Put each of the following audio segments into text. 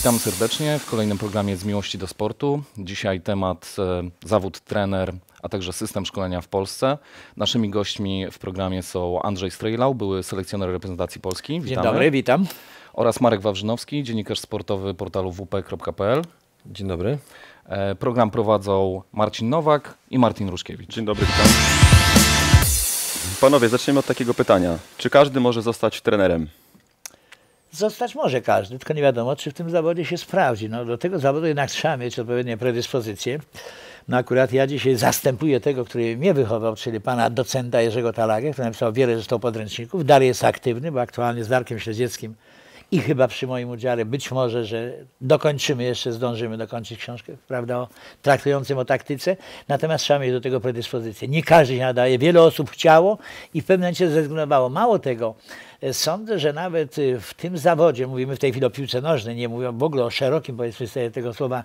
Witam serdecznie w kolejnym programie Z miłości do sportu. Dzisiaj temat zawód trener, a także system szkolenia w Polsce. Naszymi gośćmi w programie są Andrzej Strejlau, były selekcjoner reprezentacji Polski. Witamy. Dzień dobry, witam. Oraz Marek Wawrzynowski, dziennikarz sportowy portalu wp.pl. Dzień dobry. Program prowadzą Marcin Nowak i Martin Ruszkiewicz. Dzień dobry, witam. Panowie, zaczniemy od takiego pytania. Czy każdy może zostać trenerem? Zostać może każdy, tylko nie wiadomo, czy w tym zawodzie się sprawdzi. No, do tego zawodu jednak trzeba mieć odpowiednie predyspozycje. No akurat ja dzisiaj zastępuję tego, który mnie wychował, czyli pana docenta Jerzego Talangę, który napisał wiele zresztą podręczników. Dalej jest aktywny, bo aktualnie z Darkiem Śledzickim i chyba przy moim udziale być może, że dokończymy, jeszcze zdążymy dokończyć książkę, prawda, traktującym o taktyce. Natomiast trzeba mieć do tego predyspozycję. Nie każdy się nadaje. Wiele osób chciało i w pewnym momencie zrezygnowało. Mało tego, sądzę, że nawet w tym zawodzie, mówimy w tej chwili o piłce nożnej, nie mówię w ogóle o szerokim, powiedzmy sobie tego słowa,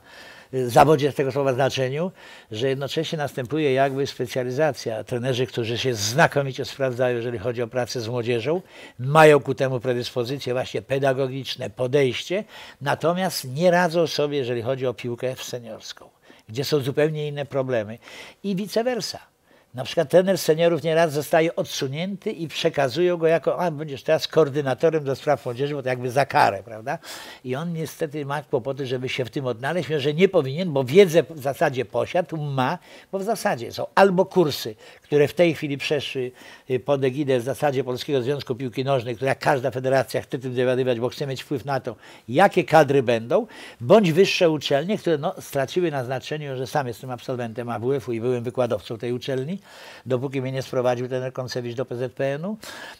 zawodzie tego słowa znaczeniu, że jednocześnie następuje jakby specjalizacja. Trenerzy, którzy się znakomicie sprawdzają, jeżeli chodzi o pracę z młodzieżą, mają ku temu predyspozycje właśnie pedagogiczne, podejście, natomiast nie radzą sobie, jeżeli chodzi o piłkę seniorską, gdzie są zupełnie inne problemy i vice versa. Na przykład trener seniorów nieraz zostaje odsunięty i przekazują go jako, a będziesz teraz koordynatorem do spraw młodzieży, bo to jakby za karę, prawda? I on niestety ma kłopoty, żeby się w tym odnaleźć, że nie powinien, bo wiedzę w zasadzie posiadł, ma, bo w zasadzie są albo kursy, które w tej chwili przeszły pod egidę w zasadzie Polskiego Związku Piłki Nożnej, która jak każda federacja chce tym dowiadywać, bo chce mieć wpływ na to, jakie kadry będą, bądź wyższe uczelnie, które no, straciły na znaczeniu, że sam jestem absolwentem AWF-u i byłem wykładowcą tej uczelni, dopóki mnie nie sprowadził trener Koncewicz do PZPN-u.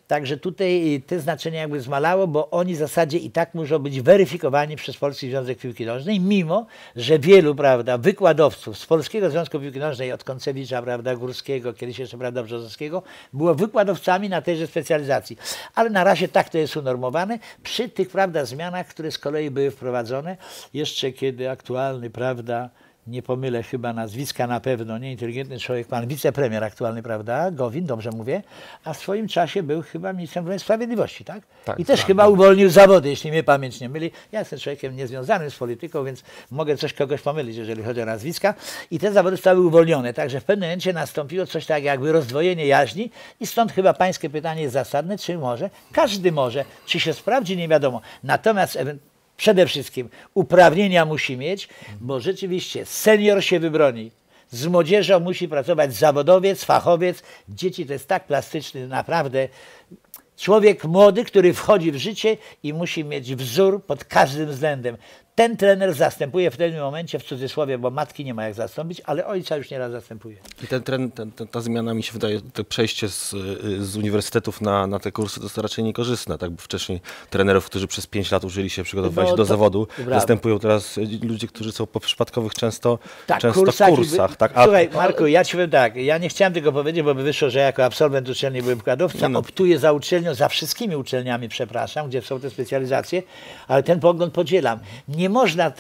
Także tutaj te znaczenie jakby zmalało, bo oni w zasadzie i tak muszą być weryfikowani przez Polski Związek Piłki Nożnej, mimo że wielu, prawda, wykładowców z Polskiego Związku Piłki Nożnej, od Koncewicza, prawda, Górskiego, kiedyś jeszcze, prawda, Brzozowskiego, było wykładowcami na tejże specjalizacji. Ale na razie tak to jest unormowane. Przy tych, prawda, zmianach, które z kolei były wprowadzone, jeszcze kiedy aktualny, prawda, nie pomylę chyba nazwiska na pewno, nieinteligentny człowiek, pan wicepremier aktualny, prawda, Gowin, dobrze mówię, a w swoim czasie był chyba ministrem sprawiedliwości, tak? Tak i też tak, chyba tak. Uwolnił zawody, jeśli mnie pamięć nie myli. Ja jestem człowiekiem niezwiązanym z polityką, więc mogę coś kogoś pomylić, jeżeli chodzi o nazwiska. I te zawody zostały uwolnione, także w pewnym momencie nastąpiło coś tak jakby rozdwojenie jaźni i stąd chyba pańskie pytanie jest zasadne, czy może? Każdy może. Czy się sprawdzi? Nie wiadomo. Natomiast przede wszystkim uprawnienia musi mieć, bo rzeczywiście senior się wybroni. Z młodzieżą musi pracować zawodowiec, fachowiec. Dzieci to jest tak plastyczny, naprawdę człowiek młody, który wchodzi w życie i musi mieć wzór pod każdym względem. Ten trener zastępuje w tym momencie, w cudzysłowie, bo matki nie ma jak zastąpić, ale ojca już nieraz zastępuje. I ta zmiana, mi się wydaje, to przejście z uniwersytetów na te kursy to raczej niekorzystne, tak? Bo wcześniej trenerów, którzy przez 5 lat uczyli się, przygotowywali się do zawodu, brawo. Zastępują teraz ludzie, którzy są po przypadkowych kursach. Tak? Słuchaj, Marku, ja ci powiem tak, ja nie chciałem tego powiedzieć, bo by wyszło, że jako absolwent uczelni byłem wykładowcą, optuję za uczelnią, za wszystkimi uczelniami, przepraszam, gdzie są te specjalizacje, ale ten pogląd podzielam. Nie można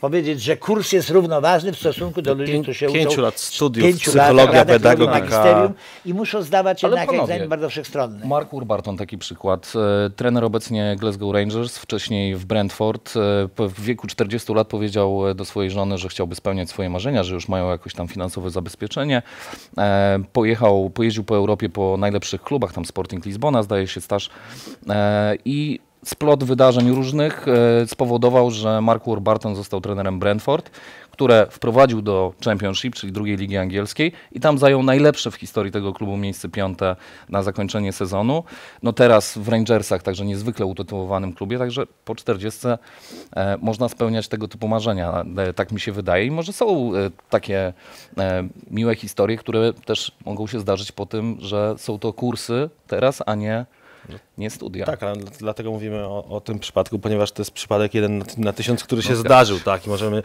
powiedzieć, że kurs jest równoważny w stosunku do ludzi, którzy się uczą. 5 lat studiów, psychologia, pedagogika. I muszą zdawać jednak egzamin bardzo wszechstronny. Mark Warburton, taki przykład. Trener obecnie Glasgow Rangers, wcześniej w Brentford. W wieku 40 lat powiedział do swojej żony, że chciałby spełniać swoje marzenia, że już mają jakoś tam finansowe zabezpieczenie. Pojeździł po Europie po najlepszych klubach, tam Sporting Lizbona, zdaje się, staż. I splot wydarzeń różnych spowodował, że Mark Warburton został trenerem Brentford, które wprowadził do Championship, czyli drugiej ligi angielskiej i tam zajął najlepsze w historii tego klubu miejsce 5. na zakończenie sezonu. No teraz w Rangersach, także niezwykle utytułowanym klubie, także po 40 można spełniać tego typu marzenia, tak mi się wydaje. I może są takie miłe historie, które też mogą się zdarzyć po tym, że są to kursy teraz, a nie studia. Tak, ale dlatego mówimy o tym przypadku, ponieważ to jest przypadek 1 na 1000, który się zdarzył. Tak, i możemy,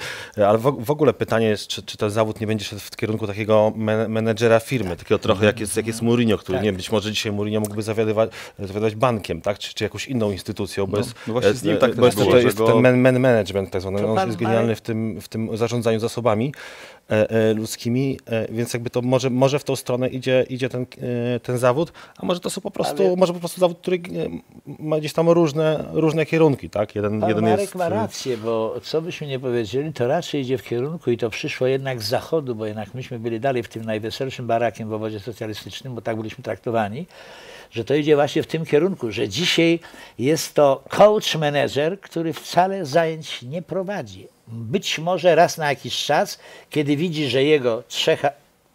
ale w ogóle pytanie jest, czy ten zawód nie będzie szedł w kierunku takiego menedżera firmy, takiego trochę jak jest Mourinho, który nie wiem, być może dzisiaj Mourinho mógłby zawiadywać bankiem, tak? Czy jakąś inną instytucją, bo jest, no właśnie z nim tak, bo jest, było, to jest ten management tak zwany, on jest genialny w tym zarządzaniu zasobami. ludzkimi, więc jakby to może w tą stronę idzie ten zawód, a może to są po prostu zawód, który ma gdzieś tam różne kierunki, tak? Pan Marek jest... ma rację, bo co byśmy nie powiedzieli, to raczej idzie w kierunku i to przyszło jednak z zachodu, bo jednak myśmy byli dalej w tym najweselszym barakiem w obozie socjalistycznym, bo tak byliśmy traktowani, że to idzie właśnie w tym kierunku, że dzisiaj jest to coach-manager, który wcale zajęć nie prowadzi. Być może raz na jakiś czas, kiedy widzi, że jego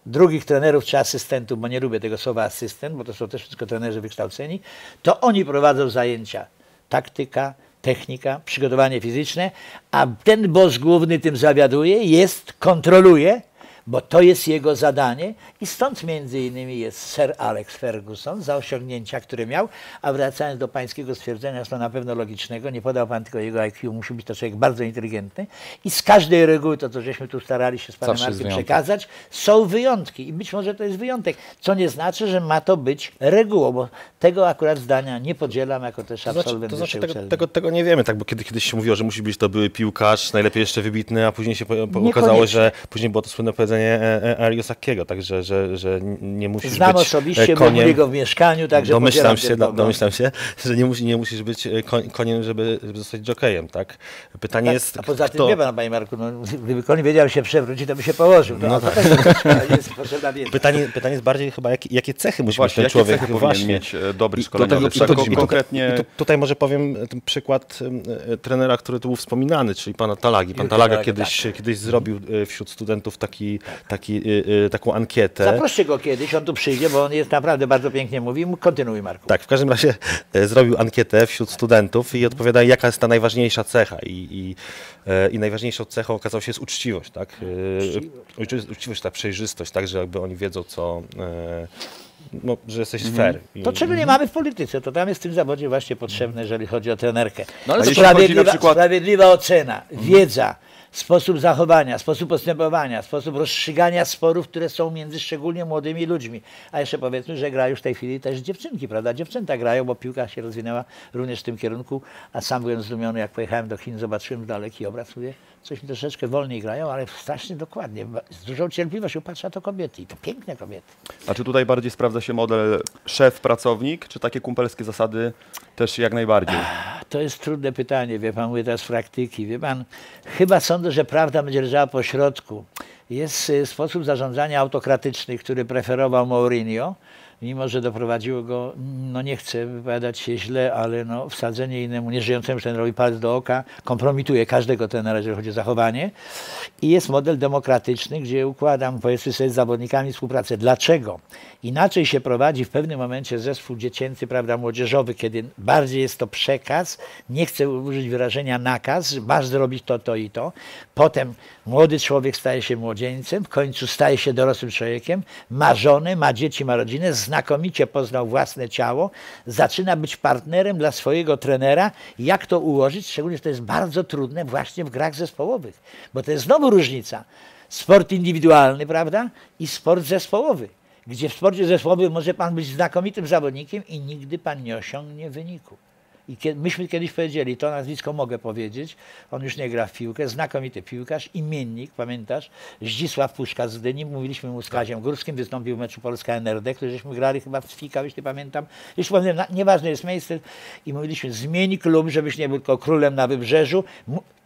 drugich trenerów czy asystentów, bo nie lubię tego słowa asystent, bo to są też wszystko trenerzy wykształceni, to oni prowadzą zajęcia. Taktyka, technika, przygotowanie fizyczne, a ten boss główny tym zawiaduje, kontroluje, bo to jest jego zadanie i stąd między innymi jest Sir Alex Ferguson za osiągnięcia, które miał, a wracając do pańskiego stwierdzenia, jest to na pewno logicznego, nie podał pan tylko jego IQ, musi być to człowiek bardzo inteligentny i z każdej reguły, to co żeśmy tu starali się z panem Markiem przekazać, są wyjątki i być może to jest wyjątek, co nie znaczy, że ma to być regułą, bo tego akurat zdania nie podzielam jako też absolwent. Tego nie wiemy, tak, bo kiedyś się mówiło, że musi być to były piłkarz, najlepiej jeszcze wybitny, a później się okazało, że później było to słynne powiedzenie Ariusakiego, także, że nie musisz być koniem. Znam osobiście, bo byli go w mieszkaniu, także domyślam się, że nie musisz być koniem, żeby zostać jokejem, tak? Pytanie tak, jest, a poza tym, wie pan, panie Marku, no, gdyby koń wiedział się przewrócić, to by się położył. No tak. Pytanie jest bardziej chyba, jakie cechy musi mieć ten człowiek. Cechy powinien mieć dobry szkoleniowiec. Tutaj może powiem ten przykład trenera, który tu był wspominany, czyli pana Talagi. Pan Talaga kiedyś zrobił wśród studentów taką ankietę. Zaproście go kiedyś, on tu przyjdzie, bo on jest naprawdę bardzo pięknie mówi. Kontynuuj, Marku. Tak, w każdym razie zrobił ankietę wśród studentów i odpowiada, jaka jest ta najważniejsza cecha. I najważniejszą cechą okazała się jest uczciwość, tak? Uczciwość, ta przejrzystość, tak, że jakby oni wiedzą, co... No, że jesteś fair. To czego nie mamy w polityce, to tam jest w tym zawodzie właśnie potrzebne, jeżeli chodzi o trenerkę. No, ale sprawiedliwa ocena, wiedza, sposób zachowania, sposób postępowania, sposób rozstrzygania sporów, które są między szczególnie młodymi ludźmi. A jeszcze powiedzmy, że grają już w tej chwili też dziewczynki, prawda? Dziewczęta grają, bo piłka się rozwinęła również w tym kierunku, a sam byłem zdumiony, jak pojechałem do Chin, zobaczyłem daleki obraz, mówię, coś mi troszeczkę wolniej grają, ale strasznie dokładnie, z dużą cierpliwością patrzę, to kobiety i to piękne kobiety. A czy tutaj bardziej sprawdza się model szef-pracownik, czy takie kumpelskie zasady też jak najbardziej? To jest trudne pytanie, wie pan, mówię teraz z praktyki, wie pan, chyba sądzę, że prawda będzie leżała po środku. Jest sposób zarządzania autokratyczny, który preferował Mourinho, mimo że doprowadziło go, no nie chcę wypowiadać się źle, ale no wsadzenie innemu nieżyjącemu trenerowi palec do oka kompromituje każdego trenera, jeżeli chodzi o zachowanie. I jest model demokratyczny, gdzie układam, powiedzmy sobie, z zawodnikami współpracę. Dlaczego? Inaczej się prowadzi w pewnym momencie zespół dziecięcy, prawda, młodzieżowy, kiedy bardziej jest to przekaz, nie chcę użyć wyrażenia nakaz, masz zrobić to, to i to. Potem młody człowiek staje się młodzieńcem, w końcu staje się dorosłym człowiekiem, ma żonę, ma dzieci, ma rodzinę, znakomicie poznał własne ciało, zaczyna być partnerem dla swojego trenera. Jak to ułożyć? Szczególnie, że to jest bardzo trudne właśnie w grach zespołowych, bo to jest znowu różnica. Sport indywidualny, prawda? I sport zespołowy, gdzie w sporcie zespołowym może pan być znakomitym zawodnikiem i nigdy pan nie osiągnie wyniku. I myśmy kiedyś powiedzieli, to nazwisko mogę powiedzieć, on już nie gra w piłkę, znakomity piłkarz, imiennik, pamiętasz, Zdzisław Puszka z Dyni, mówiliśmy mu z Kaziem Górskim, wystąpił w meczu Polska-NRD, który żeśmy grali chyba w Cwikach, jeśli pamiętam, już pamiętam, nieważne jest miejsce i mówiliśmy, zmień klub, żebyś nie był tylko królem na wybrzeżu,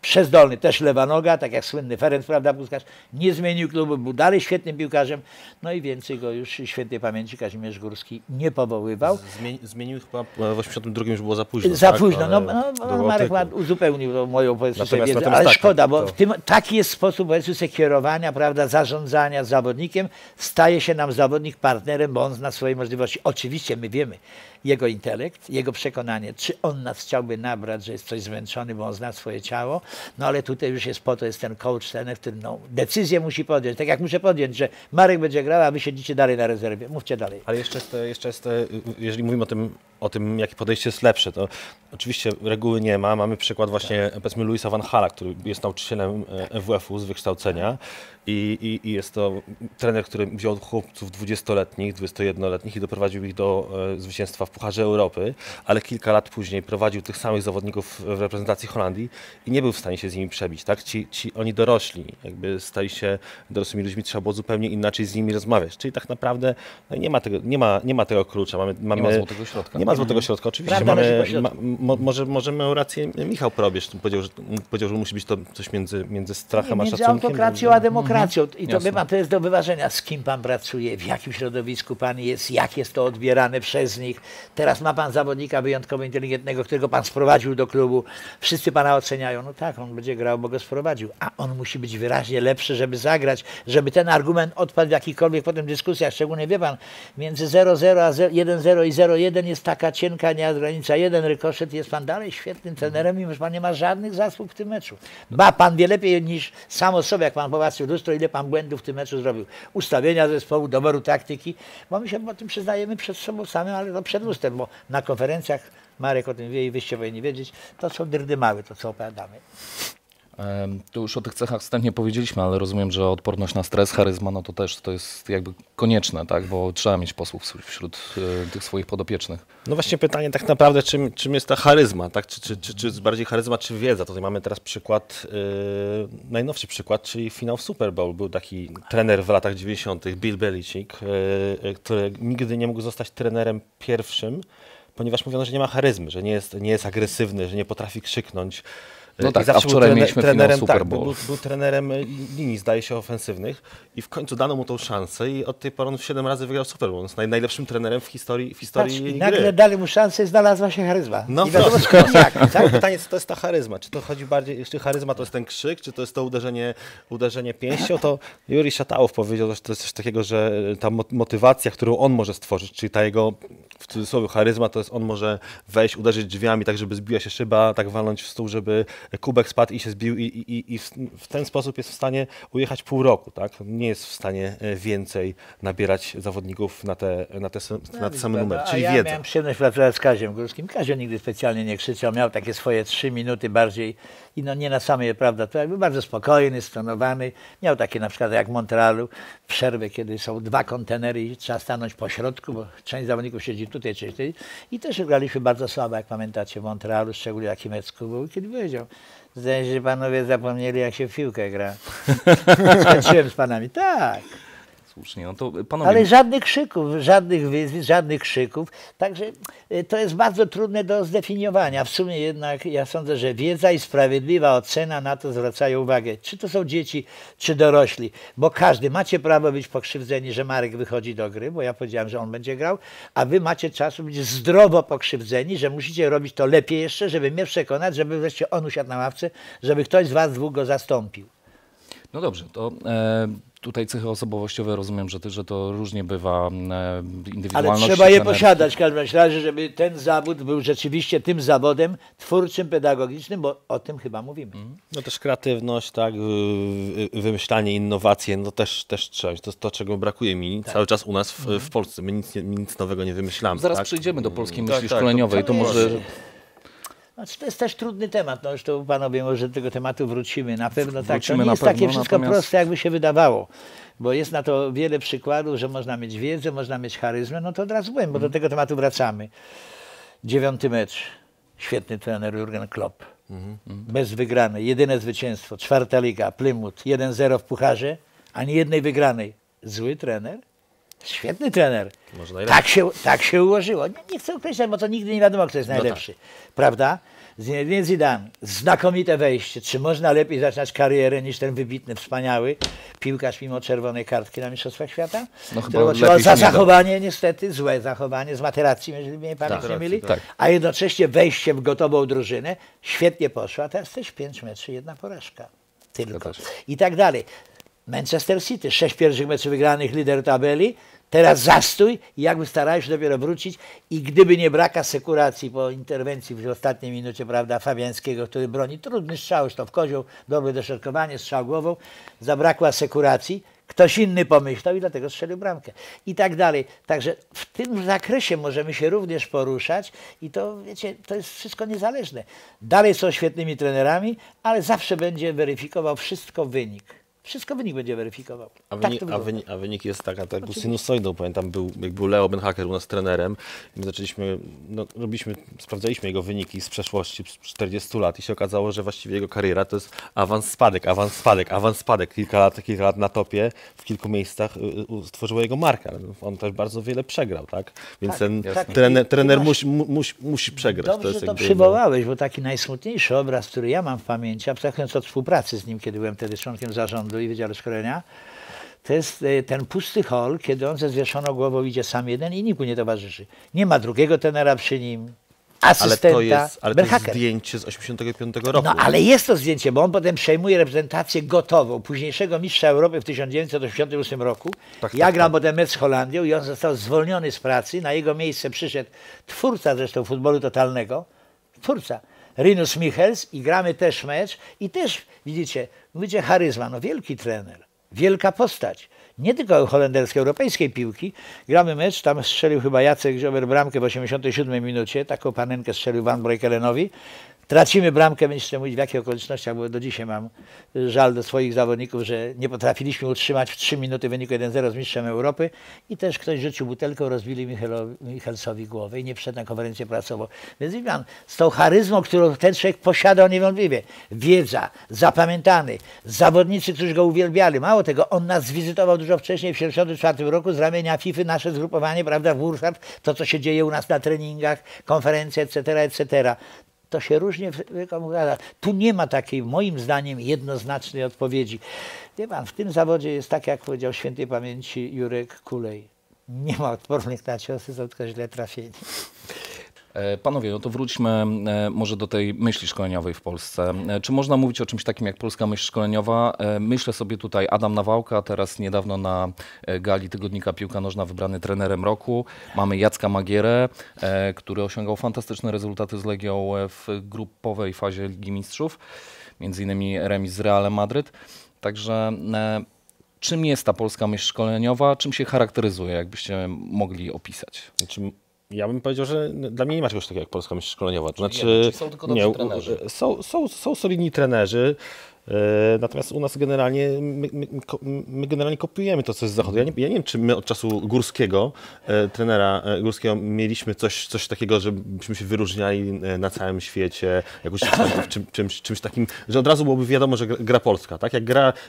przez dolny też lewa noga, tak jak słynny Ferenc, prawda, Puskas, nie zmienił klubu, był dalej świetnym piłkarzem, no i więcej go już świętej pamięci Kazimierz Górski nie powoływał. Zmienił chyba w 82 już było za późno. Za tak, późno, no Marek uzupełnił moją wiedzę, ale tak, szkoda, bo to... w tym, taki jest sposób kierowania, prawda, zarządzania zawodnikiem, staje się nam zawodnik partnerem, bo on zna swoje możliwości. Oczywiście my wiemy, jego intelekt, jego przekonanie, czy on nas chciałby nabrać, że jest coś zmęczony, bo on zna swoje ciało, no ale tutaj już jest po to, jest ten coach, ten, który no, decyzję musi podjąć, tak jak muszę podjąć, że Marek będzie grał, a wy siedzicie dalej na rezerwie, mówcie dalej. Ale jeszcze jest, jeżeli mówimy o tym, jakie podejście jest lepsze, to Oczywiście reguły nie ma. Mamy przykład właśnie, powiedzmy, Louisa Van Haala, który jest nauczycielem WF-u z wykształcenia i jest to trener, który wziął chłopców 20-letnich, 21-letnich i doprowadził ich do zwycięstwa w Pucharze Europy, ale kilka lat później prowadził tych samych zawodników w reprezentacji Holandii i nie był w stanie się z nimi przebić. Tak? Oni dorośli, jakby stali się dorosłymi ludźmi, trzeba było zupełnie inaczej z nimi rozmawiać. Czyli tak naprawdę nie ma tego klucza. Nie ma złotego środka. Nie ma złotego środka, oczywiście. Może miał rację Michał Probierz, powiedział, że musi być to coś między strachem a szacunkiem. Między autokracją a demokracją. I to chyba to jest do wyważenia, z kim pan pracuje, w jakim środowisku pan jest, jak jest to odbierane przez nich. Teraz ma pan zawodnika wyjątkowo inteligentnego, którego pan sprowadził do klubu. Wszyscy pana oceniają. No tak, on będzie grał, bo go sprowadził. A on musi być wyraźnie lepszy, żeby zagrać, żeby ten argument odpadł w jakichkolwiek potem dyskusjach. Szczególnie, wie pan, między 0-0 a 1-0 i 0-1 jest taka cienka granica. Jeden rykoszet, jest pan dalej świetnym trenerem, mimo że pan nie ma żadnych zasług w tym meczu. Ba, pan wie lepiej niż sam o sobie, jak pan popatrzył w lustro, ile pan błędów w tym meczu zrobił. Ustawienia zespołu, doboru taktyki, bo my się o tym przyznajemy przed sobą samym, ale to przed lustrem, bo na konferencjach, Marek o tym wie i wyście powinni wiedzieć, to są dyrdymały, to co opowiadamy. Tu już o tych cechach wstępnie powiedzieliśmy, ale rozumiem, że odporność na stres, charyzma, no to też to jest jakby konieczne, tak? Bo trzeba mieć posłów wśród tych swoich podopiecznych. No właśnie pytanie tak naprawdę, czym jest ta charyzma, tak? Czy bardziej charyzma, czy wiedza? Tutaj mamy teraz przykład, najnowszy przykład, czyli finał w Super Bowl. Był taki trener w latach 90. Bill Belichick, który nigdy nie mógł zostać trenerem pierwszym, ponieważ mówiono, że nie ma charyzmy, że nie jest agresywny, że nie potrafi krzyknąć. No tak, a wczoraj mieliśmy finał Super Bowl. Był trenerem linii, zdaje się, ofensywnych i w końcu dano mu tą szansę i od tej pory on 7 razy wygrał Super Bowl. Jest najlepszym trenerem w historii gry. I nagle dali mu szansę i znalazła się charyzma. No tak, pytanie, co to jest ta charyzma? Czy to chodzi bardziej, czy charyzma to jest ten krzyk, czy to jest to uderzenie pięścią? To Yuri Shatałow powiedział, że to jest coś takiego, że ta motywacja, którą on może stworzyć, czyli ta jego, w cudzysłowie, charyzma, to jest on może wejść, uderzyć drzwiami, tak żeby zbiła się szyba, tak walnąć w stół, żeby kubek spadł i się zbił i w ten sposób jest w stanie ujechać pół roku, tak? Nie jest w stanie więcej nabierać zawodników na te same numery, czyli wiedza. Ja miałem przyjemność pracować z Kaziem Górskim. Kazio nigdy specjalnie nie krzyczał, miał takie swoje 3 minuty bardziej i no nie na samej, prawda, to jakby bardzo spokojny, stonowany. Miał takie na przykład jak w Montrealu przerwy, kiedy są 2 kontenery i trzeba stanąć po środku, bo część zawodników siedzi tutaj, część tutaj. I też graliśmy bardzo słabo, jak pamiętacie, w Montrealu, szczególnie taki mecz był, kiedy powiedział: zdaje się, panowie zapomnieli, jak się w piłkę gra. Skończyłem z panami. Tak. Słusznie, no to panowie... Ale żadnych krzyków, żadnych wyzwisk, żadnych krzyków. Także to jest bardzo trudne do zdefiniowania. W sumie jednak ja sądzę, że wiedza i sprawiedliwa ocena na to zwracają uwagę. Czy to są dzieci, czy dorośli. Bo każdy, macie prawo być pokrzywdzeni, że Marek wychodzi do gry, bo ja powiedziałem, że on będzie grał, a wy macie czasu być zdrowo pokrzywdzeni, że musicie robić to lepiej jeszcze, żeby mnie przekonać, żeby wreszcie on usiadł na ławce, żeby ktoś z was dwóch go zastąpił. No dobrze, to... Tutaj cechy osobowościowe, rozumiem, że to różnie bywa, indywidualność. Ale trzeba je posiadać w każdym razie, żeby ten zawód był rzeczywiście tym zawodem twórczym, pedagogicznym, bo o tym chyba mówimy. No też kreatywność, tak, wymyślanie, innowacje, no też trzeba. To jest to, czego brakuje mi tak cały czas u nas w Polsce. My nic nowego nie wymyślamy. Zaraz tak? Przejdziemy do polskiej myśli szkoleniowej. To może... To jest też trudny temat, no zresztą panowie może do tego tematu wrócimy, na pewno tak, to nie jest takie wszystko proste, jakby się wydawało, bo jest na to wiele przykładów, że można mieć wiedzę, można mieć charyzmę, no to od razu byłem, bo do tego tematu wracamy. 9. mecz, świetny trener Jurgen Klopp, bez wygranej, jedyne zwycięstwo, 4. liga, Plymouth, 1-0 w pucharze, ani jednej wygranej, zły trener? Świetny trener. Tak się ułożyło. Nie chcę określać, bo to nigdy nie wiadomo, kto jest najlepszy. No tak. Prawda? Zidane. Znakomite wejście. Czy można lepiej zacząć karierę niż ten wybitny, wspaniały piłkarz mimo czerwonej kartki na Mistrzostwach Świata? No chyba za zachowanie niestety, złe zachowanie z Materazzi, jeżeli mnie pamięć nie myli. Tak. A jednocześnie wejście w gotową drużynę. Świetnie poszło, a teraz też 5 meczy, 1 porażka. Tylko. I tak dalej. Manchester City, 6 pierwszych meczów wygranych, lider tabeli, teraz zastój i jakby starali się dopiero wrócić i gdyby nie brak asekuracji po interwencji w ostatniej minucie, prawda, Fabiańskiego, który broni trudny strzał, to w kozioł, dobre doszerkowanie, strzał głową, zabrakło asekuracji, Ktoś inny pomyślał i dlatego strzelił bramkę. I tak dalej. Także w tym zakresie możemy się również poruszać i to, wiecie, to jest wszystko niezależne. Dalej są świetnymi trenerami, ale zawsze będzie weryfikował wszystko wynik. Wszystko wynik będzie weryfikował. A wynik jest taka, taką sinusoidą. Pamiętam, jak był Leo Beenhakker u nas trenerem. My zaczęliśmy, sprawdzaliśmy jego wyniki z przeszłości, z 40 lat i się okazało, że właściwie jego kariera to jest awans, spadek. Kilka lat na topie, w kilku miejscach stworzyło jego markę. On też bardzo wiele przegrał, tak? Więc tak, ten trener musi przegrać. Dobrze, to jest to przywołałeś, bo taki najsmutniejszy obraz, który ja mam w pamięci, abstrahując od współpracy z nim, kiedy byłem wtedy członkiem zarządu i Wydziału Szkolenia, to jest ten pusty hol, kiedy on ze zwieszoną głową idzie sam jeden i nikt mu nie towarzyszy. Nie ma drugiego tenera przy nim, asystenta. Ale to jest zdjęcie z 1985 roku. No ale jest to zdjęcie, bo on potem przejmuje reprezentację gotową późniejszego mistrza Europy w 1988 roku. Ja grałem potem mecz z Holandią i on został zwolniony z pracy. Na jego miejsce przyszedł twórca zresztą futbolu totalnego. Twórca. Rinus Michels i gramy też mecz i też, widzicie, mówicie charyzma, no wielki trener, wielka postać, nie tylko holenderskiej, europejskiej piłki. Gramy mecz, tam strzelił chyba Jacek Ziober bramkę w 87 minucie, taką panenkę strzelił Van Brekelenowi. Tracimy bramkę, będziecie mówić w jakich okolicznościach, bo do dzisiaj mam żal do swoich zawodników, że nie potrafiliśmy utrzymać w 3 minuty wyniku 1-0 z mistrzem Europy i też ktoś rzucił butelką, rozbili Michelsowi głowę i nie wszedł na konferencję prasową. Więc z tą charyzmą, którą ten człowiek posiadał niewątpliwie, wiedza, zapamiętany, zawodnicy, którzy go uwielbiali, mało tego, on nas wizytował dużo wcześniej, w 1974 roku z ramienia FIFA, nasze zgrupowanie, prawda, w Warszawie, to co się dzieje u nas na treningach, konferencje, etc., etc. To się różnie wygląda. Tu nie ma takiej, moim zdaniem, jednoznacznej odpowiedzi. Wie pan, w tym zawodzie jest tak, jak powiedział świętej pamięci Jurek Kulej. Nie ma odpornych na ciosy, są tylko źle trafieni. Panowie, no to wróćmy może do tej myśli szkoleniowej w Polsce. Czy można mówić o czymś takim jak polska myśl szkoleniowa? Myślę sobie tutaj Adam Nawałka, teraz niedawno na gali tygodnika Piłka Nożna wybrany trenerem roku. Mamy Jacka Magierę, który osiągał fantastyczne rezultaty z Legią w grupowej fazie Ligi Mistrzów. Między innymi remis z Realem Madryt. Także czym jest ta polska myśl szkoleniowa? Czym się charakteryzuje? Jakbyście mogli opisać? Ja bym powiedział, że dla mnie nie ma czegoś takiego jak polska myśl szkoleniowa. Znaczy, są tylko dobrzy trenerzy. Są solidni trenerzy, natomiast u nas generalnie, my generalnie kopiujemy to, co jest z zachodu. Ja nie wiem, czy my od czasu Górskiego, trenera Górskiego, mieliśmy coś takiego, żebyśmy się wyróżniali na całym świecie, jakoś czymś takim, że od razu byłoby wiadomo, że gra Polska. Tak?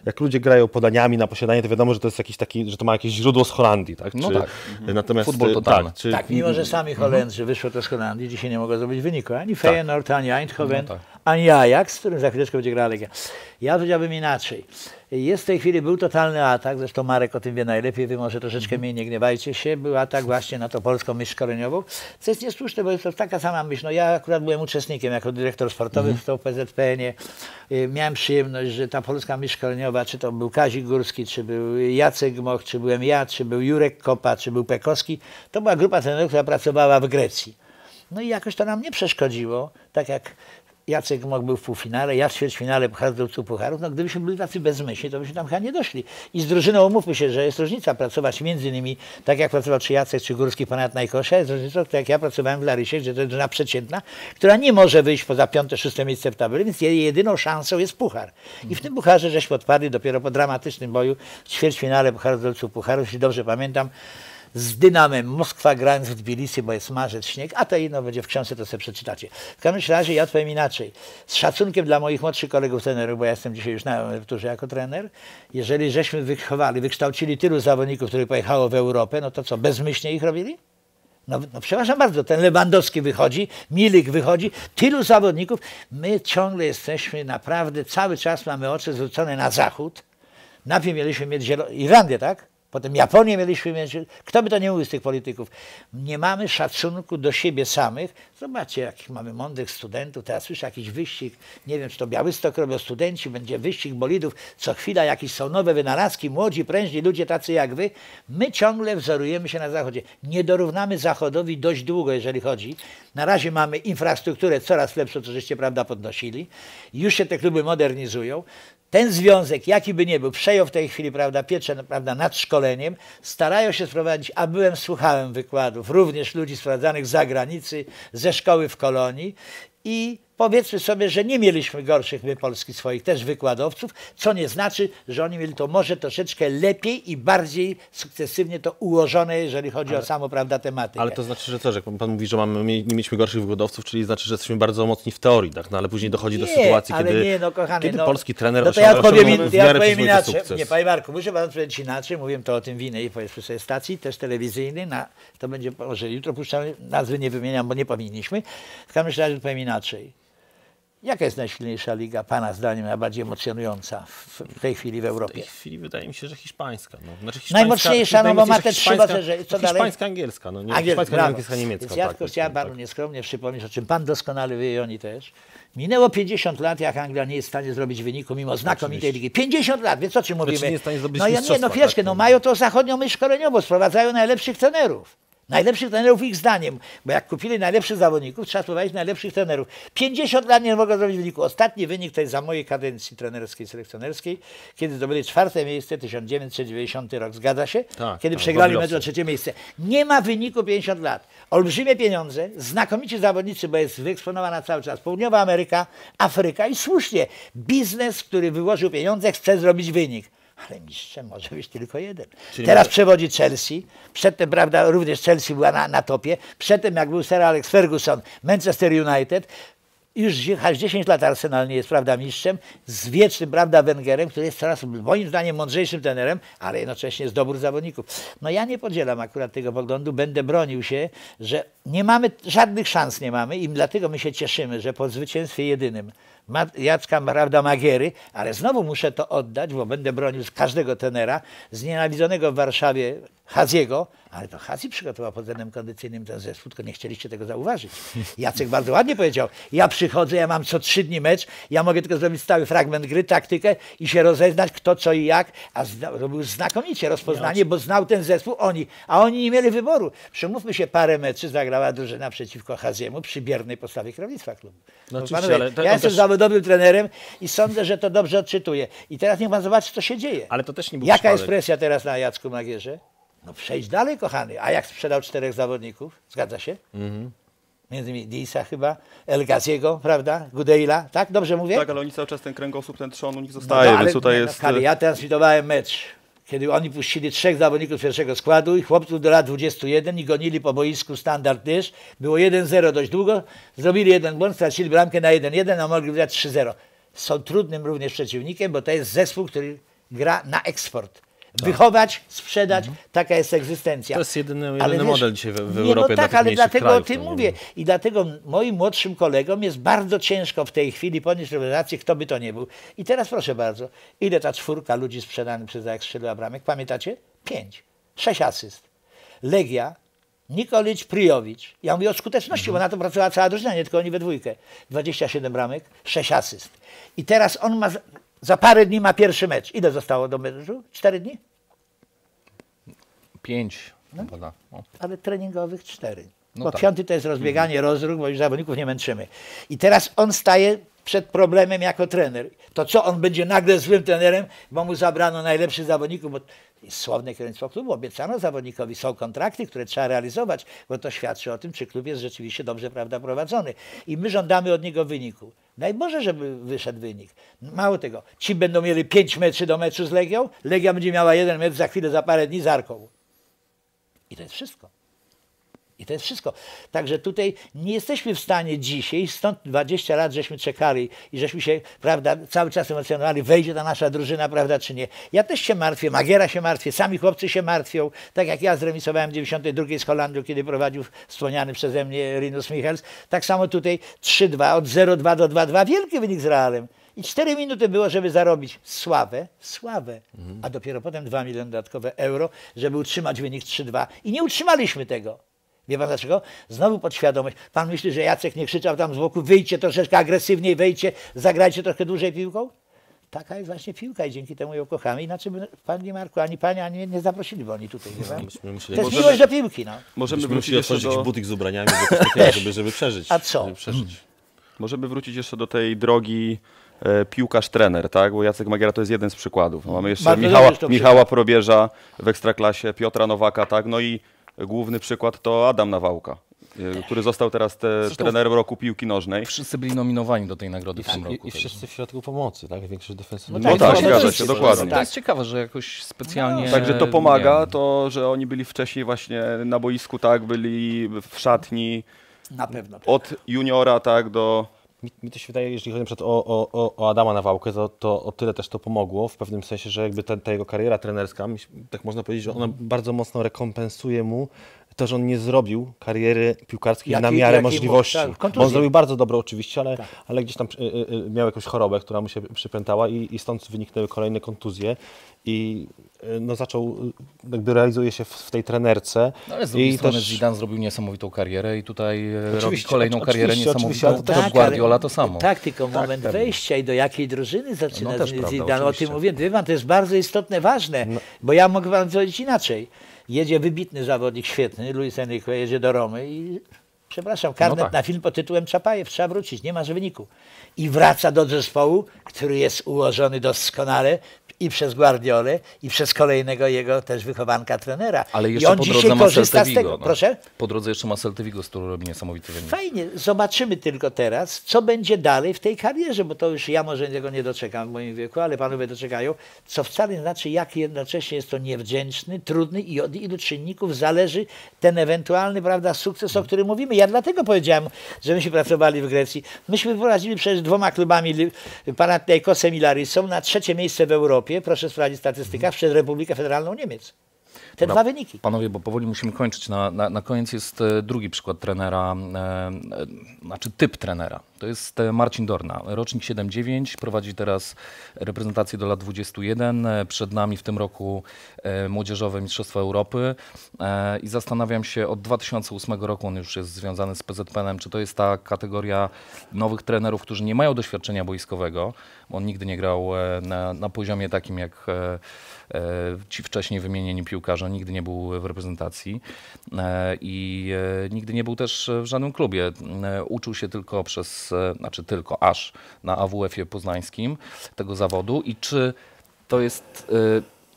Jak ludzie grają podaniami na posiadanie, to wiadomo, że to jest jakiś taki, że to ma jakieś źródło z Holandii. Tak? No tak. Natomiast futbol totalny. Tak, mimo że sami Holendrzy wyszło to z Holandii, dzisiaj nie mogą zrobić wyniku. Ani Feyenoord, ani Eindhoven, ani Ajax, z którym za chwileczkę będzie grała Legia. Ja powiedziałbym inaczej. Jest w tej chwili, był totalny atak, zresztą Marek o tym wie najlepiej, wy może troszeczkę mniej, nie gniewajcie się, był atak właśnie na to polską myśl szkoleniową, co jest niesłuszne, bo jest to taka sama myśl. No ja akurat byłem uczestnikiem jako dyrektor sportowy w PZPN-ie. Miałem przyjemność, że ta polska myśl szkoleniowa, czy to był Kazik Górski, czy był Jacek Moch, czy byłem ja, czy był Jurek Kopa, czy był Pekowski, to była grupa trenerów, która pracowała w Grecji. No i jakoś to nam nie przeszkodziło, tak jak Jacek Magiera był w półfinale, ja w ćwierćfinale Pucharu z Dolców Pucharów. No gdybyśmy byli tacy bezmyślni, to byśmy tam chyba nie doszli. I z drużyną umówmy się, że jest różnica pracować między innymi, tak jak pracował czy Jacek, czy Górski ponad najkosza, jest różnica, tak jak ja pracowałem w Larysie, gdzie to jest drużyna przeciętna, która nie może wyjść poza 5., 6. miejsce w tabeli, więc jej jedyną szansą jest puchar. I w tym pucharze żeśmy odpadli dopiero po dramatycznym boju w ćwierćfinale Pucharu z Dolców Pucharów, jeśli dobrze pamiętam, z Dynamem Moskwa grając w Tbilisi, bo jest marzec, śnieg, a to inno będzie w książce, to sobie przeczytacie. W każdym razie ja powiem inaczej. Z szacunkiem dla moich młodszych kolegów trenerów, bo ja jestem dzisiaj już na emeryturze jako trener, jeżeli żeśmy wykształcili tylu zawodników, których pojechało w Europę, no to co, bezmyślnie ich robili? No przepraszam bardzo, ten Lewandowski wychodzi, Milik wychodzi, tylu zawodników. My ciągle jesteśmy naprawdę, cały czas mamy oczy zwrócone na zachód. Najpierw mieliśmy mieć Irlandię, tak? Potem Japonię mieliśmy mieć. Kto by to nie mówił z tych polityków? Nie mamy szacunku do siebie samych. Zobaczcie, jakich mamy mądrych studentów. Teraz słyszę jakiś wyścig. Nie wiem, czy to Białystok robią studenci. Będzie wyścig bolidów. Co chwila jakieś są nowe wynalazki. Młodzi, prężni ludzie tacy jak wy. My ciągle wzorujemy się na Zachodzie. Nie dorównamy Zachodowi dość długo, jeżeli chodzi. Na razie mamy infrastrukturę coraz lepszą, co żeście, prawda, podnosili. Już się te kluby modernizują. ten związek, jaki by nie był, przejął w tej chwili, prawda, pieczę, prawda, nad szkoleniem, starają się sprowadzić, a byłem, słuchałem wykładów, również ludzi sprowadzanych z zagranicy, ze szkoły w Kolonii i powiedzmy sobie, że nie mieliśmy gorszych my Polski swoich też wykładowców, co nie znaczy, że oni mieli to może troszeczkę lepiej i bardziej sukcesywnie to ułożone, jeżeli chodzi o samą, prawda, tematykę. Ale to znaczy, że co, że pan mówi, że nie mieliśmy gorszych wykładowców, czyli znaczy, że jesteśmy bardzo mocni w teorii, tak? No, ale później dochodzi do sytuacji, kiedy, nie, no, kochany, kiedy polski trener osiągnął inaczej. Sukces. Nie, panie Marku, muszę panu powiedzieć inaczej, mówiłem to o tym w innej, powiedzmy sobie, stacji, też telewizyjnej, to będzie może jutro puszczamy, nazwy nie wymieniam, bo nie powinniśmy, w każdym razie powiem inaczej. Jaka jest najsilniejsza liga, pana zdaniem, najbardziej emocjonująca w tej chwili w Europie? W tej chwili wydaje mi się, że hiszpańska. No. Znaczy hiszpańska najmocniejsza, no bo ma te trzy baterie. Hiszpańska-angielska, no, hiszpańska-niemiecka. Więc ja tylko chciałem panu nieskromnie przypomnieć, o czym pan doskonale wie i oni też. Minęło 50 lat, jak Anglia nie jest w stanie zrobić wyniku mimo znakomitej ligi. 50 lat, więc o czym mówimy? Nie jest w stanie zrobić chwileczkę, no mają to zachodnią myśl szkoleniowo, sprowadzają najlepszych trenerów. Najlepszych trenerów ich zdaniem, bo jak kupili najlepszych zawodników, trzeba sprowadzić najlepszych trenerów. 50 lat nie mogą zrobić wyniku. Ostatni wynik to jest za mojej kadencji trenerskiej, selekcjonerskiej, kiedy zdobyli 4. miejsce, 1990 rok, zgadza się? Tak, kiedy przegrali mecz o 3. miejsce. Nie ma wyniku 50 lat. Olbrzymie pieniądze, znakomici zawodnicy, bo jest wyeksponowana cały czas Południowa Ameryka, Afryka i słusznie. Biznes, który wyłożył pieniądze, chce zrobić wynik. Ale mistrzem może być tylko jeden. Czyli teraz przewodzi Chelsea. Przedtem, prawda, również Chelsea była na topie. Przedtem, jak był Sir Alex Ferguson, Manchester United. Już aż 10 lat Arsenal nie jest, prawda, mistrzem. Z wiecznym, prawda, Wengerem, który jest coraz, moim zdaniem, mądrzejszym trenerem, ale jednocześnie jest dobór zawodników. No ja nie podzielam akurat tego poglądu. Będę bronił się, że nie mamy, żadnych szans nie mamy i dlatego my się cieszymy, że po zwycięstwie jedynym Jacka, prawda, Magiery, ale znowu muszę to oddać, bo będę bronił z każdego tenera, znienawidzonego w Warszawie Haziego, ale to Hazi przygotował pod względem kondycyjnym ten zespół, tylko nie chcieliście tego zauważyć. Jacek bardzo ładnie powiedział, ja przychodzę, ja mam co 3 dni mecz, ja mogę tylko zrobić stały fragment gry, taktykę i się rozeznać kto, co i jak, a robił znakomicie rozpoznanie, bo znał ten zespół a oni nie mieli wyboru. Przemówmy się, parę meczy zagrała drużyna przeciwko Haziemu przy biernej postawie kierownictwa klubu. No panowie, ale ja jestem dobrym trenerem i sądzę, że to dobrze odczytuje. I teraz niech pan zobaczy, co się dzieje. Ale to też nie był jaka przypadek. Jest presja teraz na Jacku Magierze? No przejdź dalej, kochany. A jak sprzedał 4 zawodników? Zgadza się? Między innymi Disa chyba, El Gaziego, prawda? Gudeila, tak? Dobrze mówię? Tak, ale oni cały czas ten kręgosłup, ten trzon u nich zostaje. No, ale tutaj jest... no, ja transmitowałem mecz, kiedy oni puścili 3 zawodników pierwszego składu i chłopców do lat 21 i gonili po boisku Standard Dysz. Było 1-0 dość długo, zrobili jeden błąd, stracili bramkę na 1-1, a mogli wygrać 3-0. Są trudnym również przeciwnikiem, bo to jest zespół, który gra na eksport. Wychować, sprzedać, taka jest egzystencja. To jest jedyny model dzisiaj w Europie. No tak, ale dlatego o tym mówię. I dlatego moim młodszym kolegom jest bardzo ciężko w tej chwili podnieść rewelację, kto by to nie był. I teraz proszę bardzo, ile ta 4 ludzi sprzedanych przez Ajax bramek, pamiętacie? 5, 6 asyst. Legia, Nikolić, Pryjowicz. Ja mówię o skuteczności, bo na to pracowała cała drużyna, nie tylko oni we dwójkę. 27 bramek, 6 asyst. I teraz on ma... Za parę dni ma pierwszy mecz. Ile zostało do meczu? 4 dni? 5. No? Ale treningowych 4. No bo tak. 5 to jest rozbieganie, rozruch, bo już zawodników nie męczymy. I teraz on staje przed problemem jako trener. To co, on będzie nagle złym trenerem, bo mu zabrano najlepszych zawodników, bo słowne kierownictwo klubu, obiecano zawodnikowi, są kontrakty, które trzeba realizować, bo to świadczy o tym, czy klub jest rzeczywiście dobrze, prawda, prowadzony. I my żądamy od niego wyniku. Daj Boże, żeby wyszedł wynik. Mało tego, ci będą mieli 5 meczy do meczu z Legią, Legia będzie miała 1 mecz za chwilę, za parę dni z Arką. I to jest wszystko. I to jest wszystko. Także tutaj nie jesteśmy w stanie dzisiaj, stąd 20 lat żeśmy czekali i żeśmy się, prawda, cały czas emocjonowali, wejdzie ta nasza drużyna, prawda, czy nie. Ja też się martwię, Magiera się martwię, sami chłopcy się martwią, tak jak ja zremisowałem w 92 z Holandią, kiedy prowadził wspomniany przeze mnie Rinus Michels, tak samo tutaj 3-2, od 0-2 do 2-2, wielki wynik z Realem. I 4 minuty było, żeby zarobić sławę, a dopiero potem 2 miliony dodatkowe euro, żeby utrzymać wynik 3-2 i nie utrzymaliśmy tego. Wie pan dlaczego? Znowu podświadomość. Pan myśli, że Jacek nie krzyczał tam z boku, wyjdźcie troszeczkę agresywniej, wejdźcie, zagrajcie trochę dłużej piłką? Taka jest właśnie piłka i dzięki temu ją kochamy. Inaczej by pani Marku, ani pani, ani nie zaprosili, bo oni tutaj. To jest miłość do piłki. No. Możemy wrócić jeszcze do... jakiś butik z ubraniami, żeby przeżyć. A co? Możemy wrócić jeszcze do tej drogi piłkarz-trener, tak? Bo Jacek Magiera to jest jeden z przykładów. No, mamy jeszcze Michała Probierza w Ekstraklasie, Piotra Nowaka, tak? No i główny przykład to Adam Nawałka, który został teraz trenerem roku piłki nożnej. Wszyscy byli nominowani do tej nagrody w tym roku. I wszyscy w środku pomocy, tak? Większość defensywna. No tak, zgadza się, dokładnie. To jest ciekawe, że jakoś specjalnie... No, także to pomaga, to, że oni byli wcześniej właśnie na boisku, tak? Byli w szatni. Na pewno. Od juniora, tak, do... Mi to się wydaje, jeżeli chodzi na przykład o Adama Nawałkę, to o tyle też to pomogło w pewnym sensie, że jakby ta jego kariera trenerska, tak można powiedzieć, że ona bardzo mocno rekompensuje mu to, że on nie zrobił kariery piłkarskiej na miarę możliwości. Bo on zrobił bardzo dobro oczywiście, ale, tak, ale gdzieś tam miał jakąś chorobę, która mu się przypętała i stąd wyniknęły kolejne kontuzje. I no, zaczął, jakby realizuje się w tej trenerce. No, ale z drugiej strony Zidane zrobił niesamowitą karierę i tutaj robi kolejną karierę niesamowitą. Tak, Guardiola to samo. Tak, tylko moment wejścia i do jakiej drużyny zaczyna Zidane. O tym mówię, to jest bardzo istotne, ważne, bo ja mogę wam powiedzieć inaczej. Jedzie wybitny zawodnik, świetny, Luis Enrique, jedzie do Romy i, przepraszam, karnet na film pod tytułem Czapajew, trzeba wrócić, nie masz wyniku. I wraca do zespołu, który jest ułożony doskonale i przez Guardiolę, i przez kolejnego jego też wychowanka trenera. Ale jeszcze po drodze ma Celta Vigo. Proszę? Po drodze jeszcze ma Celta Vigo, z którą robi niesamowite wyniki. Fajnie, zobaczymy tylko teraz, co będzie dalej w tej karierze, bo to już ja może tego nie doczekam w moim wieku, ale panowie doczekają, co wcale nie znaczy, jak jednocześnie jest to niewdzięczny, trudny i od ilu czynników zależy ten ewentualny, prawda, sukces, o którym mówimy. Ja dlatego powiedziałem, że myśmy pracowali w Grecji. Myśmy wyprowadzili przecież 2 klubami, Panathinaikosem i Larysą, na 3. miejsce w Europie, proszę sprawdzić statystykę, przez Republikę Federalną Niemiec. Te 2 wyniki. Panowie, bo powoli musimy kończyć. Na koniec jest drugi przykład trenera, znaczy typ trenera. To jest Marcin Dorna, rocznik 7-9, prowadzi teraz reprezentację do lat 21. Przed nami w tym roku Młodzieżowe Mistrzostwa Europy i zastanawiam się, od 2008 roku on już jest związany z PZPN-em, czy to jest ta kategoria nowych trenerów, którzy nie mają doświadczenia boiskowego, bo on nigdy nie grał na poziomie takim jak ci wcześniej wymienieni piłkarze, nigdy nie był w reprezentacji i nigdy nie był też w żadnym klubie. Uczył się tylko aż na AWF-ie poznańskim tego zawodu. I czy to jest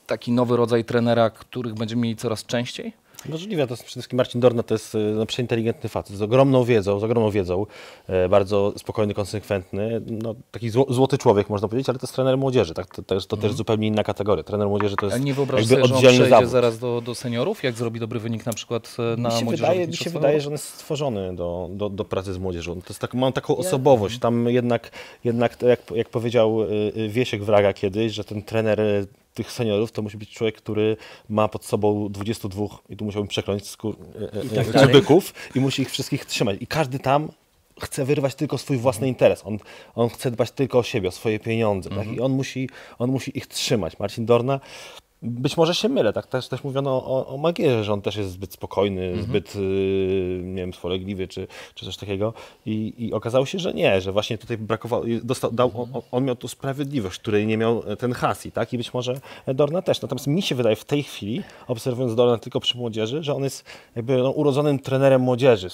taki nowy rodzaj trenera, których będziemy mieli coraz częściej? Możliwe, to przede wszystkim Marcin Dorna to jest przeinteligentny facet, z ogromną wiedzą, bardzo spokojny, konsekwentny, no, taki złoty człowiek można powiedzieć, ale to jest trener młodzieży, tak? To też zupełnie inna kategoria. Trener młodzieży to jest jakby oddzielny zawód. Nie wyobrażasz sobie, że on przejdzie zaraz do seniorów, jak zrobi dobry wynik na przykład na młodzieżowych? Mi się wydaje, że on jest stworzony do pracy z młodzieżą. To jest tak, mam taką osobowość, tam jednak to, jak powiedział Wiesiek Wraga kiedyś, że ten trener tych seniorów to musi być człowiek, który ma pod sobą 22, i tu musiałbym przekląć byków, i musi ich wszystkich trzymać. I każdy tam chce wyrwać tylko swój własny interes. On chce dbać tylko o siebie, o swoje pieniądze. Tak? I on musi ich trzymać. Marcin Dorna, być może się mylę, tak? Też mówiono o Magierze, że on też jest zbyt spokojny, zbyt, nie wiem, spolegliwy czy coś takiego. I okazało się, że nie, że właśnie tutaj brakowało, on miał tu sprawiedliwość, której nie miał ten Hasi, tak? I być może Dorna też. Natomiast mi się wydaje w tej chwili, obserwując Dorna tylko przy młodzieży, że on jest jakby urodzonym trenerem młodzieży,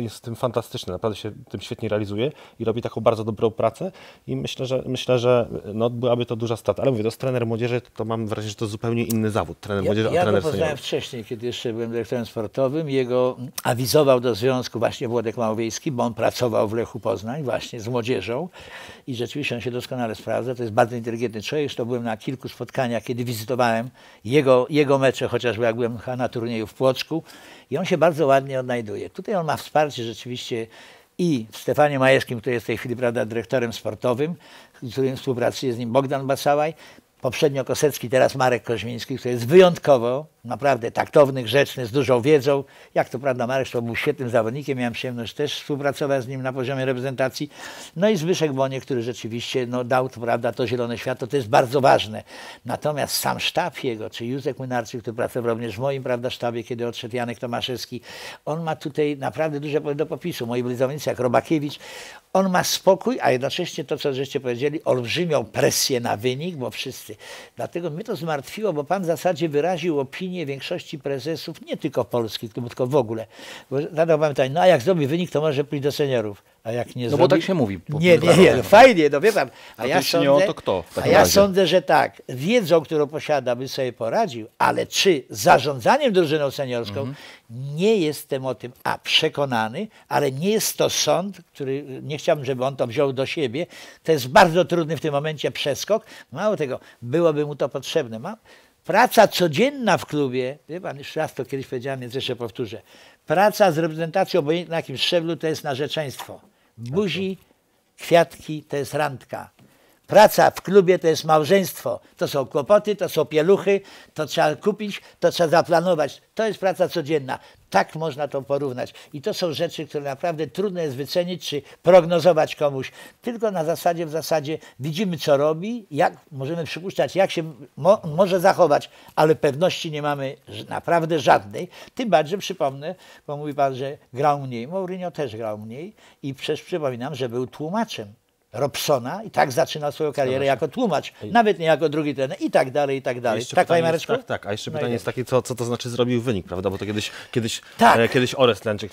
jest tym fantastyczny, naprawdę się tym świetnie realizuje i robi taką bardzo dobrą pracę i myślę, że no, byłaby to duża strata. Ale mówię, to jest trener młodzieży, to mam wrażenie, że to zupełnie inny zawód, trener młodzieży, a trener seniorów. Ja go poznałem wcześniej, kiedy jeszcze byłem dyrektorem sportowym. Jego awizował do związku właśnie Włodek Małowiejski, bo on pracował w Lechu Poznań właśnie z młodzieżą i rzeczywiście on się doskonale sprawdza. To jest bardzo inteligentny człowiek. To byłem na kilku spotkaniach, kiedy wizytowałem jego mecze, chociażby jak byłem na turnieju w Płocku i on się bardzo ładnie odnajduje. Tutaj on ma wsparcie rzeczywiście i w Stefanie Majewskim, który jest w tej chwili, prawda, dyrektorem sportowym, z którym współpracuje z nim Bogdan Bacałaj, poprzednio Kosecki, teraz Marek Koźmiński, który jest wyjątkowo, naprawdę taktowny, grzeczny, z dużą wiedzą. Jak to prawda, Marek to był świetnym zawodnikiem, miałem przyjemność też współpracować z nim na poziomie reprezentacji. No i Zbyszek Bonie, który rzeczywiście no, dał to, prawda, to zielone światło, to jest bardzo ważne. Natomiast sam sztab jego, czy Józek Młynarczyk, który pracował również w moim, prawda, sztabie, kiedy odszedł Janek Tomaszewski, on ma tutaj naprawdę duże pole do popisu. Moi byli zawodnicy jak Robakiewicz, on ma spokój, a jednocześnie to, co żeście powiedzieli, olbrzymią presję na wynik, bo wszyscy. Dlatego mnie to zmartwiło, bo pan w zasadzie wyraził opinię większości prezesów, nie tylko polskich, tylko w ogóle. Bo zadał pan pytanie, no a jak zrobi wynik, to może pójść do seniorów. A jak nie zrobi... bo tak się mówi. Nie, fajnie, no wie pan. A ja sądzę, że tak, wiedzą, którą posiada, by sobie poradził, ale czy zarządzaniem drużyną seniorską nie jestem o tym przekonany, ale nie jest to sąd, który nie chciałbym, żeby on to wziął do siebie. To jest bardzo trudny w tym momencie przeskok. Mało tego, byłoby mu to potrzebne. Praca codzienna w klubie, wie pan, już raz to kiedyś powiedziałem, więc jeszcze powtórzę. Praca z reprezentacją, obojętnie na jakimś szczeblu, to jest narzeczeństwo. Buzi, kwiatki, to jest randka. Praca w klubie to jest małżeństwo. To są kłopoty, to są pieluchy, to trzeba kupić, to trzeba zaplanować. To jest praca codzienna. Tak można to porównać. I to są rzeczy, które naprawdę trudno jest wycenić czy prognozować komuś. Tylko na zasadzie, widzimy, co robi, jak możemy przypuszczać, jak się może zachować, ale pewności nie mamy naprawdę żadnej. Tym bardziej przypomnę, bo mówi pan, że grał mniej. Mourinho też grał mniej i przecież przypominam, że był tłumaczem Robsona i tak zaczynał swoją karierę jako tłumacz, nawet nie jako drugi trener i tak dalej, i tak dalej. Tak, panie Mareczku? Tak. A jeszcze pytanie jest takie, co to znaczy zrobił wynik, prawda? Bo to kiedyś Orest Lęczyk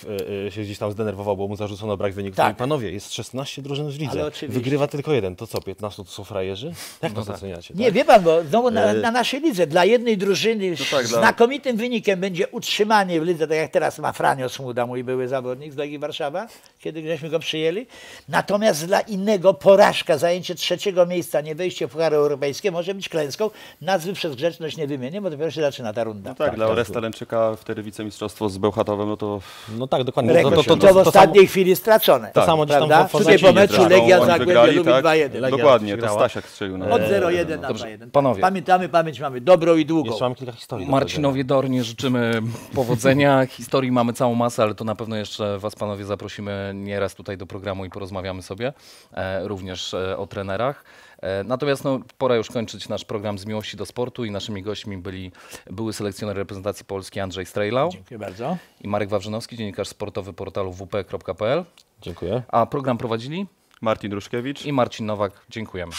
się gdzieś tam zdenerwował, bo mu zarzucono brak wyników. Tak. I panowie, jest 16 drużyn w lidze, wygrywa tylko jeden. To co, 15 to są frajerzy? Jak to oceniacie? Tak? Nie, wie pan, bo znowu na naszej lidze dla jednej drużyny znakomitym wynikiem będzie utrzymanie w lidze, tak jak teraz ma Franio Smuda, mój były zawodnik z Legii Warszawa, kiedy żeśmy go przyjęli. Natomiast dla innego porażka, zajęcie trzeciego miejsca, nie wejście w Puchary Europejskie może być klęską. Nazwy przez grzeczność nie wymienię, bo dopiero się zaczyna ta runda. No tak, dla Oresta Lęczyka wtedy wicemistrzostwo z Bełchatowem, no to... No tak, dokładnie. To w ostatniej chwili stracone. To samo gdzieś tam tutaj po meczu Legia Zagłębie Lubin 2-1. Dokładnie, to Stasiak strzelił. Od 0-1 na 2-1. Panowie. Pamiętamy, pamięć mamy dobrą i długą. Jeszcze mamy kilka historii. Marcinowi Dornie życzymy powodzenia. Historii mamy całą masę, ale to na pewno jeszcze was, panowie, zaprosimy nieraz tutaj do programu i porozmawiamy sobie również o trenerach. Natomiast pora już kończyć nasz program Z miłości do sportu i naszymi gośćmi byli były selekcjoner reprezentacji Polski Andrzej Strejlau. Dziękuję bardzo. I Marek Wawrzynowski, dziennikarz sportowy portalu wp.pl. Dziękuję. A program prowadzili Martin Ruszkiewicz i Marcin Nowak. Dziękujemy.